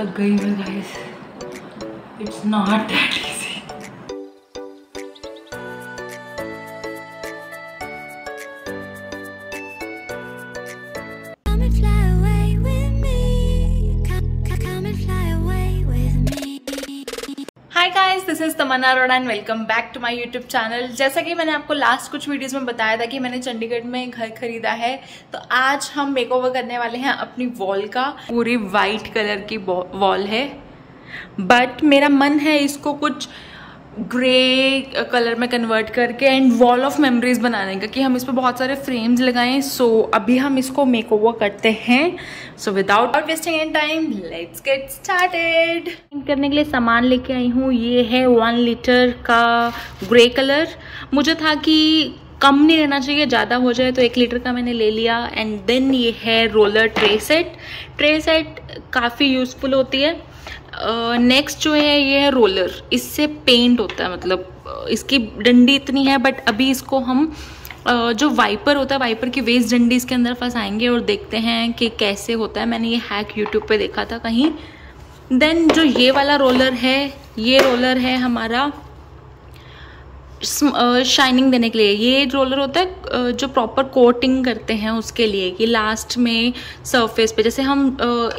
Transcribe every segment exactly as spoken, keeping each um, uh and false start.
तक गई मैं guys, it's not that easy. This is Tamanna Arora and welcome back to my YouTube channel. जैसा कि मैंने आपको लास्ट कुछ वीडियोस में बताया था कि मैंने चंडीगढ़ में घर खरीदा है, तो आज हम मेकओवर करने वाले हैं अपनी वॉल का। पूरी वाइट कलर की वॉल है, बट मेरा मन है इसको कुछ ग्रे कलर में कन्वर्ट करके एंड वॉल ऑफ मेमोरीज बनाने का, कि हम इस पर बहुत सारे फ्रेम्स लगाएं। सो so, अभी हम इसको मेकओवर करते हैं। So without wasting any time let's get started. करने के लिए सामान लेके आई हूँ। ये है वन लीटर का ग्रे कलर। मुझे था कि कम नहीं रहना चाहिए, ज़्यादा हो जाए, तो एक लीटर का मैंने ले लिया। एंड देन ये है roller tray set. Tray set काफ़ी यूजफुल होती है। नेक्स्ट uh, जो है ये है रोलर। इससे पेंट होता है, मतलब इसकी डंडी इतनी है, बट अभी इसको हम uh, जो वाइपर होता है, वाइपर की वेस्ट डंडी इसके अंदर फंसाएंगे और देखते हैं कि कैसे होता है। मैंने ये हैक यूट्यूब पे देखा था कहीं। देन जो ये वाला रोलर है, ये रोलर है हमारा शाइनिंग देने के लिए। ये रोलर होता है जो प्रॉपर कोटिंग करते हैं उसके लिए, कि लास्ट में सरफेस पे जैसे हम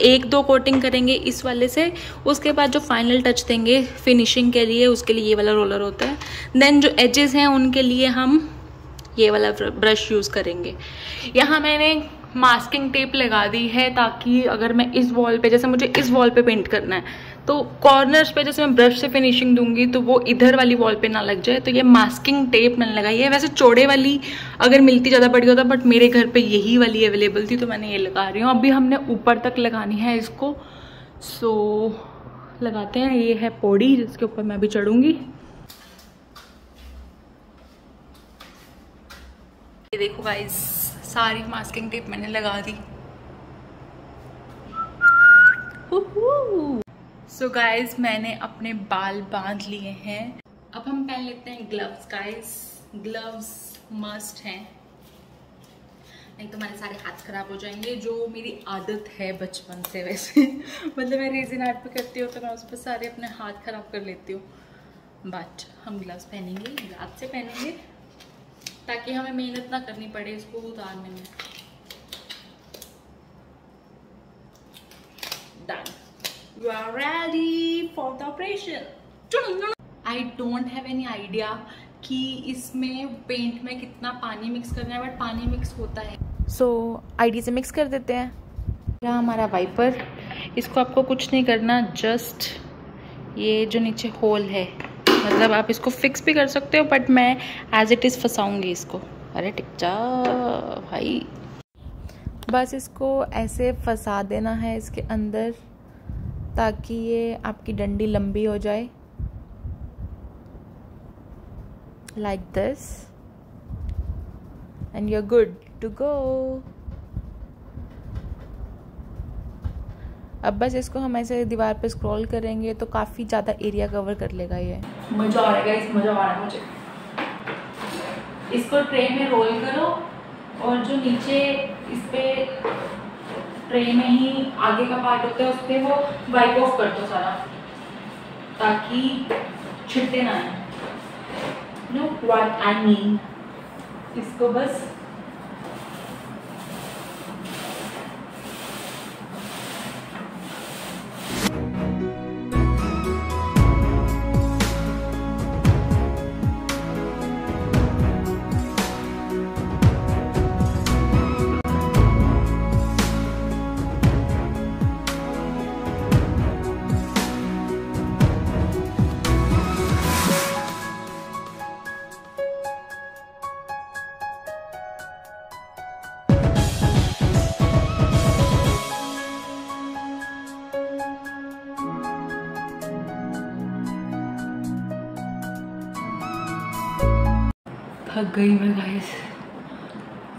एक दो कोटिंग करेंगे इस वाले से, उसके बाद जो फाइनल टच देंगे फिनिशिंग के लिए, उसके लिए ये वाला रोलर होता है। देन जो एजेस हैं उनके लिए हम ये वाला ब्रश यूज़ करेंगे। यहाँ मैंने मास्किंग टेप लगा दी है, ताकि अगर मैं इस वॉल पे, जैसे मुझे इस वॉल पे पेंट करना है, तो कॉर्नर्स पे जैसे मैं ब्रश से फिनिशिंग दूंगी तो वो इधर वाली वॉल पे ना लग जाए, तो ये मास्किंग टेप मैंने लगाई है। वैसे चौड़े वाली अगर मिलती ज़्यादा बढ़िया होता, बट मेरे घर पे यही वाली अवेलेबल थी, तो मैंने ये लगा रही हूँ। अभी हमने ऊपर तक लगानी है इसको, सो लगाते हैं। ये है पौड़ी जिसके ऊपर मैं अभी चढ़ूँगी। ये देखो गाइस, सारी मास्किंग टेप मैंने लगा दी। सो so गाइस, मैंने अपने बाल बांध लिए हैं। अब हम पहन लेते हैं ग्लव्स। गाइस ग्लव्स मस्ट हैं, नहीं तो हमारे सारे हाथ खराब हो जाएंगे, जो मेरी आदत है बचपन से। वैसे मतलब मैं रेजिन आर्ट पे करती हूँ तो मैं उस पर सारे अपने हाथ खराब कर लेती हूँ, बट हम ग्लव्स पहनेंगे, हाथ से पहनेंगे, ताकि हमें मेहनत ना करनी पड़े इसको उतारने में। Done. You are ready for the operation. I don't have any idea कि इसमें पेंट में कितना पानी मिक्स करना है, बट पानी मिक्स होता है, सो आईडी से मिक्स कर देते हैं। यहाँ हमारा वाइपर, इसको आपको कुछ नहीं करना, जस्ट ये जो नीचे होल है, मतलब आप इसको फिक्स भी कर सकते हो, बट मैं एज इट इज़ फंसाऊंगी इसको। अरे टिक जा भाई, बस इसको ऐसे फंसा देना है इसके अंदर, ताकि ये आपकी डंडी लंबी हो जाए, like this, and you are good to go. अब बस इसको हम ऐसे दीवार पे स्क्रॉल करेंगे तो काफ़ी ज़्यादा एरिया कवर कर लेगा ये। मज़ा आ रहा है, मज़ा आ रहा है मुझे। इसको ट्रे में रोल करो और जो नीचे इस पर ट्रे में ही आगे का पार्ट होता है उस पर वो वाइप ऑफ कर दो सारा, ताकि छिटते ना आए। नो व्हाट आई मीन, इसको बस थक गई मैं guys,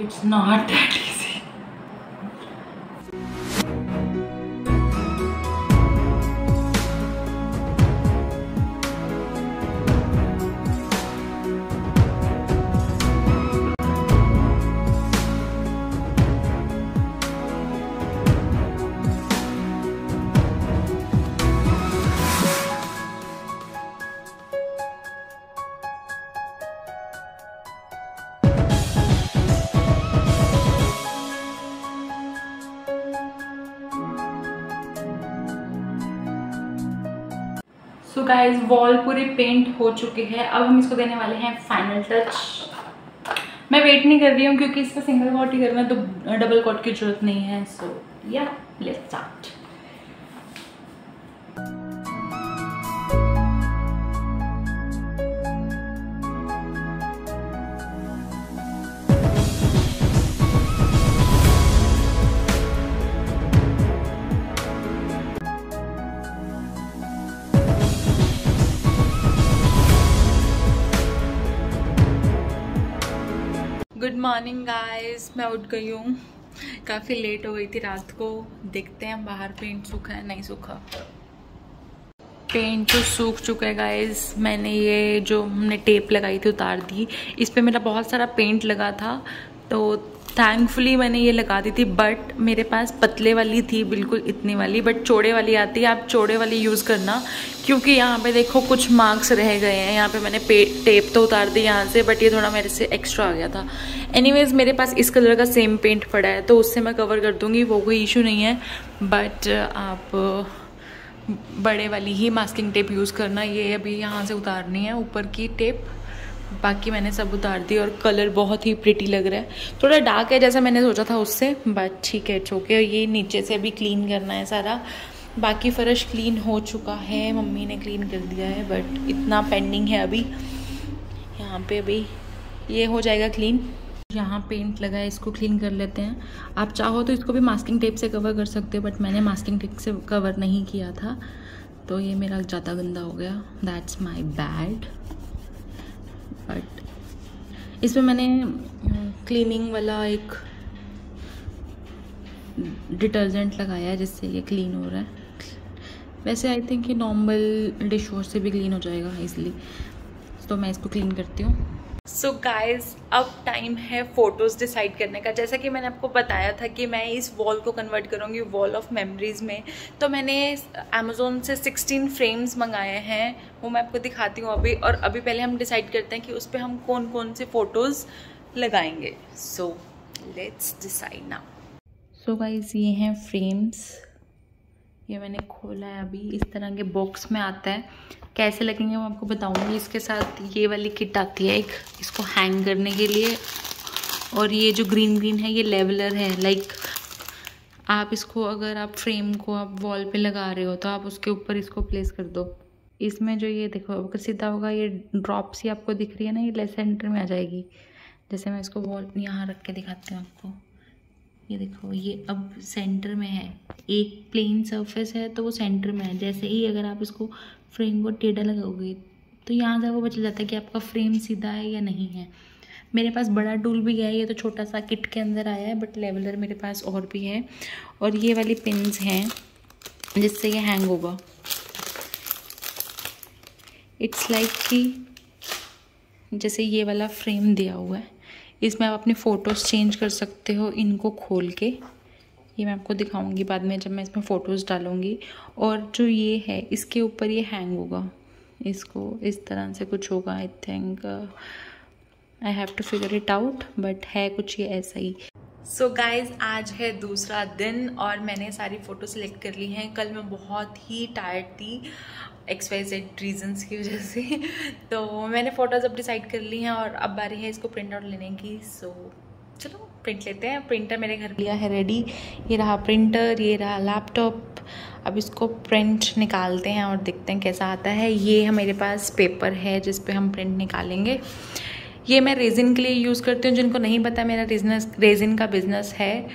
it's not that easy. So guys wall पूरे पेंट हो चुके हैं। अब हम इसको देने वाले हैं फाइनल टच। मैं वेट नहीं कर रही हूँ क्योंकि इसका सिंगल कॉट ही करना है, तो डबल कॉट की जरूरत नहीं है। सो या let's start. Good morning guys, मैं उठ गई हूँ, काफ़ी लेट हो गई थी रात को। देखते हैं बाहर पेंट सूखा है नहीं सूखा। पेंट तो सूख चुका है गाइस। मैंने ये जो हमने टेप लगाई थी उतार दी। इस पे मेरा बहुत सारा पेंट लगा था, तो थैंकफुली मैंने ये लगा दी थी। बट मेरे पास पतले वाली थी, बिल्कुल इतनी वाली, बट चौड़े वाली आती है। आप चौड़े वाली यूज़ करना क्योंकि यहाँ पे देखो कुछ मार्क्स रह गए हैं। यहाँ पे मैंने पे टेप तो उतार दी यहाँ से, बट ये थोड़ा मेरे से एक्स्ट्रा आ गया था। एनीवेज मेरे पास इस कलर का सेम पेंट पड़ा है, तो उससे मैं कवर कर दूँगी, वो कोई इशू नहीं है। बट आप बड़े वाली ही मास्किंग टेप यूज़ करना। ये अभी यहाँ से उतारनी है ऊपर की टेप, बाकी मैंने सब उतार दी। और कलर बहुत ही प्रिटी लग रहा है, थोड़ा डार्क है जैसा मैंने सोचा था उससे, बट ठीक है चौके। और ये नीचे से भी क्लीन करना है सारा। बाकी फ़र्श क्लीन हो चुका है, मम्मी ने क्लीन कर दिया है, बट इतना पेंडिंग है अभी यहाँ पे। अभी ये हो जाएगा क्लीन। यहाँ पेंट लगा है, इसको क्लीन कर लेते हैं। आप चाहो तो इसको भी मास्किंग टेप से कवर कर सकते हो, बट मैंने मास्किंग टेप से कवर नहीं किया था, तो ये मेरा ज़्यादा गंदा हो गया। That's my bad. बट इसमें मैंने क्लीनिंग वाला एक डिटर्जेंट लगाया है जिससे ये क्लीन हो रहा है। वैसे आई थिंक ये नॉर्मल डिश वॉश से भी क्लीन हो जाएगा इजली, तो मैं इसको क्लीन करती हूँ। सो so गाइज़, अब टाइम है फ़ोटोज़ डिसाइड करने का। जैसा कि मैंने आपको बताया था कि मैं इस वॉल को कन्वर्ट करूँगी वॉल ऑफ मेमोरीज़ में, तो मैंने अमेज़ोन से सिक्सटीन फ्रेम्स मंगाए हैं, वो मैं आपको दिखाती हूँ अभी। और अभी पहले हम डिसाइड करते हैं कि उस पर हम कौन कौन से फ़ोटोज़ लगाएंगे। So let's decide now. So guys, ये हैं फ्रेम्स, ये मैंने खोला है अभी। इस तरह के बॉक्स में आता है, कैसे लगेंगे मैं आपको बताऊंगी। इसके साथ ये वाली किट आती है एक, इसको हैंग करने के लिए। और ये जो ग्रीन ग्रीन है ये लेवलर है, लाइक आप इसको, अगर आप फ्रेम को आप वॉल पे लगा रहे हो तो आप उसके ऊपर इसको प्लेस कर दो। इसमें जो ये देखो अगर सीधा होगा, ये ड्रॉप सी आपको दिख रही है ना, ये लेस सेंटर में आ जाएगी। जैसे मैं इसको वॉल यहाँ रख के दिखाती हूँ आपको, ये देखो ये अब सेंटर में है। एक प्लेन सरफेस है तो वो सेंटर में है। जैसे ही अगर आप इसको फ्रेम को टेढ़ा लगाओगे तो यहाँ से वो बचल जाता है कि आपका फ्रेम सीधा है या नहीं है। मेरे पास बड़ा टूल भी है, ये तो छोटा सा किट के अंदर आया है, बट लेवलर मेरे पास और भी है। और ये वाली पिन्स हैं जिससे ये हैंग होगा। इट्स लाइक कि जैसे ये वाला फ्रेम दिया हुआ है, इसमें आप अपनी फ़ोटोज़ चेंज कर सकते हो इनको खोल के। ये मैं आपको दिखाऊंगी बाद में जब मैं इसमें फ़ोटोज़ डालूंगी। और जो ये है इसके ऊपर ये हैंग होगा, इसको इस तरह से कुछ होगा। I think I have to figure it out, but है कुछ ये ऐसा ही। सो so गाइज़, आज है दूसरा दिन और मैंने सारी फ़ोटो सेलेक्ट कर ली हैं। कल मैं बहुत ही टायर्ड थी एक्स वाई ज़ेड रीजंस की वजह से, तो मैंने फ़ोटोज़ अब डिसाइड कर ली हैं और अब बारी है इसको प्रिंट आउट लेने की। सो so, चलो प्रिंट लेते हैं। प्रिंटर मेरे घर लिया है रेडी, ये रहा प्रिंटर, ये रहा लैपटॉप। अब इसको प्रिंट निकालते हैं और देखते हैं कैसा आता है। ये मेरे पास पेपर है जिस पे हम प्रिंट निकालेंगे। ये मैं रेजिन के लिए यूज़ करती हूँ। जिनको नहीं पता मेरा बिजनेस रेजिन का बिज़नेस है,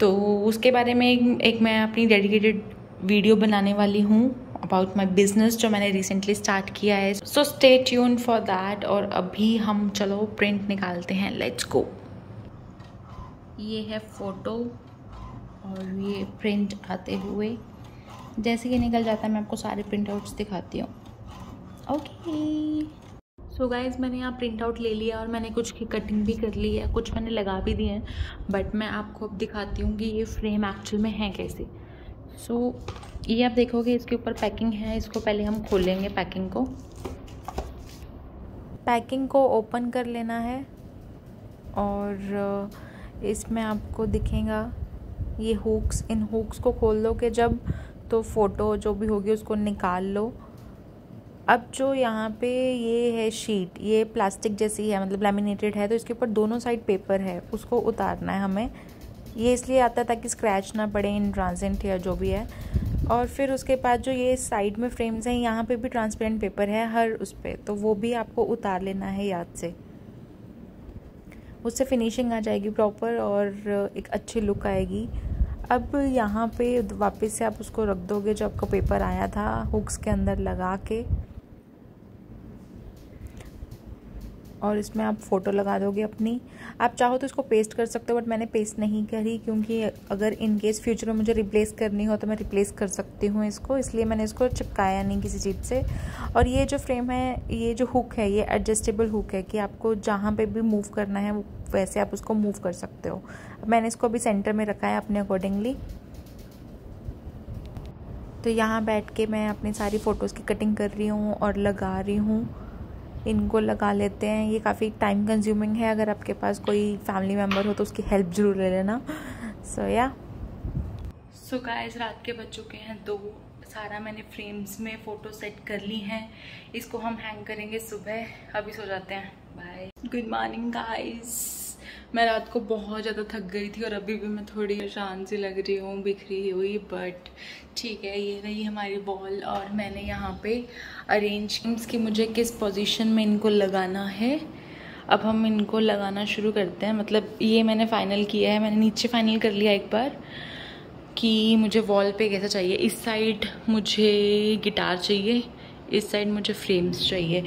तो उसके बारे में एक, एक मैं अपनी डेडिकेटेड वीडियो बनाने वाली हूँ अबाउट माई बिज़नेस जो मैंने रिसेंटली स्टार्ट किया है। So stay tune for that. और अभी हम चलो प्रिंट निकालते हैं, लेट्स गो। ये है फ़ोटो और ये प्रिंट आते हुए जैसे कि निकल जाता है। मैं आपको सारे प्रिंट आउट्स दिखाती हूँ। ओके सो गाइज़, मैंने यहाँ प्रिंट आउट ले लिया और मैंने कुछ की कटिंग भी कर ली है, कुछ मैंने लगा भी दिए हैं। बट मैं आपको अब दिखाती हूँ कि ये फ्रेम एक्चुअल में है कैसे। सो so, ये आप देखोगे इसके ऊपर पैकिंग है, इसको पहले हम खोलेंगे। पैकिंग को पैकिंग को ओपन कर लेना है और इसमें आपको दिखेगा ये हुक्स। इन हुक्स को खोल लो कि जब तो फ़ोटो जो भी होगी उसको निकाल लो। अब जो यहाँ पे ये है शीट, ये प्लास्टिक जैसी है, मतलब लैमिनेटेड है, तो इसके ऊपर दोनों साइड पेपर है, उसको उतारना है हमें। ये इसलिए आता है ताकि स्क्रैच ना पड़े इन ट्रांसेंट या जो भी है। और फिर उसके बाद जो ये साइड में फ्रेम्स हैं, यहाँ पे भी ट्रांसपेरेंट पेपर है हर उस पर, तो वो भी आपको उतार लेना है याद से, उससे फिनिशिंग आ जाएगी प्रॉपर और एक अच्छी लुक आएगी। अब यहाँ पे वापस से आप उसको रख दोगे जो आपका पेपर आया था हुक्स के अंदर लगा के, और इसमें आप फ़ोटो लगा दोगे अपनी। आप चाहो तो इसको पेस्ट कर सकते हो, बट मैंने पेस्ट नहीं करी क्योंकि अगर इन केस फ्यूचर में मुझे रिप्लेस करनी हो तो मैं रिप्लेस कर सकती हूँ इसको, इसलिए मैंने इसको चिपकाया नहीं किसी चीज़ से। और ये जो फ्रेम है, ये जो हुक है, ये एडजस्टेबल हुक है कि आपको जहाँ पे भी मूव करना है वैसे आप उसको मूव कर सकते हो। मैंने इसको अभी सेंटर में रखा है अपने अकॉर्डिंगली। तो यहाँ बैठ के मैं अपनी सारी फ़ोटोज़ की कटिंग कर रही हूँ और लगा रही हूँ, इनको लगा लेते हैं। ये काफ़ी टाइम कंज्यूमिंग है, अगर आपके पास कोई फैमिली मेम्बर हो तो उसकी हेल्प ज़रूर ले लेना। सो या सो गाइस, रात के बज चुके हैं दो। सारा मैंने फ्रेम्स में फ़ोटो सेट कर ली हैं, इसको हम हैंग करेंगे सुबह। अभी सो जाते हैं, बाय। गुड मॉर्निंग गाइस, मैं रात को बहुत ज़्यादा थक गई थी और अभी भी मैं थोड़ी शान सी लग रही हूँ, बिखरी हुई, बट ठीक है। ये रही हमारी बॉल और मैंने यहाँ पे अरेंज कि मुझे किस पोजीशन में इनको लगाना है। अब हम इनको लगाना शुरू करते हैं, मतलब ये मैंने फ़ाइनल किया है, मैंने नीचे फ़ाइनल कर लिया एक बार कि मुझे वॉल पे कैसा चाहिए। इस साइड मुझे गिटार चाहिए, इस साइड मुझे फ्रेम्स चाहिए।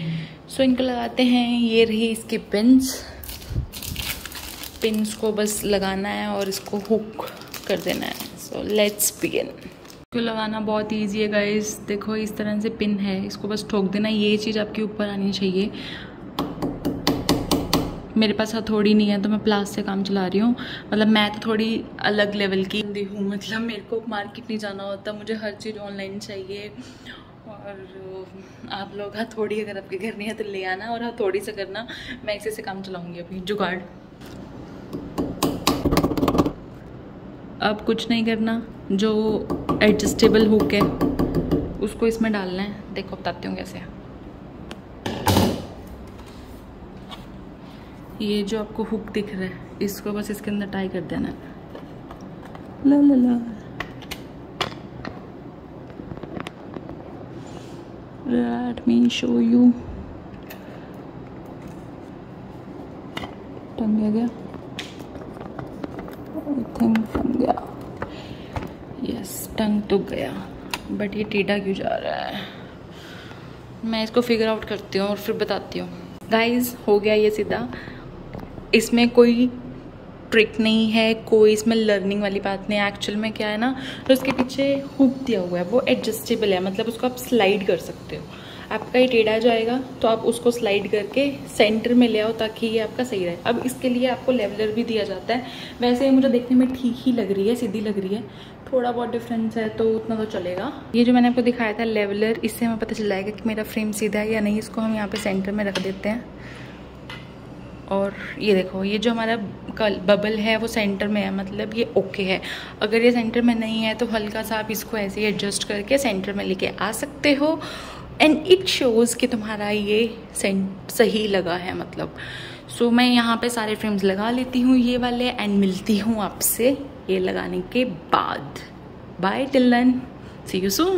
सो इनको लगाते हैं। ये रही इसके पिन्स, पिन्स को बस लगाना है और इसको हुक कर देना है। So let's begin. इसको लगाना बहुत ईजी है गाइस, देखो इस तरह से पिन है, इसको बस ठोक देना। ये चीज़ आपके ऊपर आनी चाहिए। मेरे पास हथौड़ी नहीं है तो मैं प्लास से काम चला रही हूँ, मतलब मैं तो थोड़ी अलग लेवल की बंदी हूँ, मतलब मेरे को मार्केट नहीं जाना होता, मुझे हर चीज़ ऑनलाइन चाहिए। और आप लोग हथौड़ी अगर आपके घर नहीं है तो ले आना और हथौड़ी से करना। मैं ऐसे से काम चलाऊँगी अभी, जुगाड़। अब कुछ नहीं करना, जो एडजस्टेबल हुक है उसको इसमें डालना है। देखो बताती हूँ कैसे। ये जो आपको हुक दिख रहा है, इसको बस इसके अंदर टाई कर देना है। ला ला ला लेट मी शो यू। टंग गया, आई थिंक टंग गया। यस, टंग तो गया, बट ये टेढ़ा क्यों जा रहा है? मैं इसको फिगर आउट करती हूँ और फिर बताती हूँ। गाइस, हो गया ये सीधा। इसमें कोई ट्रिक नहीं है, कोई इसमें लर्निंग वाली बात नहीं। एक्चुअल में क्या है ना, तो उसके पीछे हुक दिया हुआ है, वो एडजस्टेबल है, मतलब उसको आप स्लाइड कर सकते हो। आपका ये टेढ़ा जाएगा तो आप उसको स्लाइड करके सेंटर में ले आओ ताकि ये आपका सही रहे। अब इसके लिए आपको लेवलर भी दिया जाता है। वैसे ये मुझे देखने में ठीक ही लग रही है, सीधी लग रही है, थोड़ा बहुत डिफरेंस है तो उतना तो चलेगा। ये जो मैंने आपको दिखाया था लेवलर, इससे हमें पता चल जाएगा कि मेरा फ्रेम सीधा है या नहीं। इसको हम यहाँ पे सेंटर में रख देते हैं और ये देखो, ये जो हमारा बबल है वो सेंटर में है, मतलब ये ओके है। अगर ये सेंटर में नहीं है तो हल्का सा आप इसको ऐसे ही एडजस्ट करके सेंटर में लेके आ सकते हो, एंड इट शोज़ कि तुम्हारा ये सही लगा है, मतलब। सो so, मैं यहाँ पे सारे फ्रेम्स लगा लेती हूँ ये वाले, एंड मिलती हूँ आपसे ये लगाने के बाद। Bye till then, see you soon.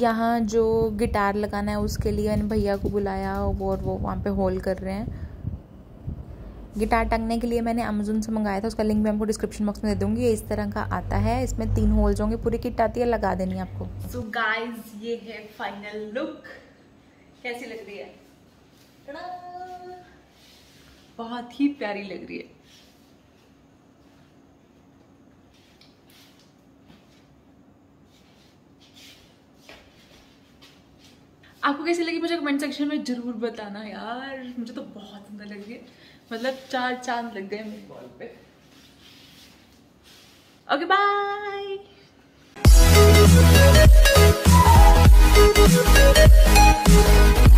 यहाँ जो गिटार लगाना है उसके लिए इन भैया को बुलाया वो, और वो वहाँ पे होल कर रहे हैं। गिटार टंगने के लिए मैंने अमेजोन से मंगाया था, उसका लिंक मैं आपको डिस्क्रिप्शन बॉक्स में दे दूँगी। ये इस तरह का आता है, इसमें तीन होल्स होंगे, पूरी किट आती है, लगा देनी आपको। सो so गाइस, ये है फाइनल लुक। कैसी लग रही है? बहुत ही प्यारी लग रही है। आपको कैसी लगी मुझे कमेंट सेक्शन में ज़रूर बताना यार, मुझे तो बहुत सुंदर लगी है, मतलब चार चांद लग गए मेरे बॉल पे। Okay bye.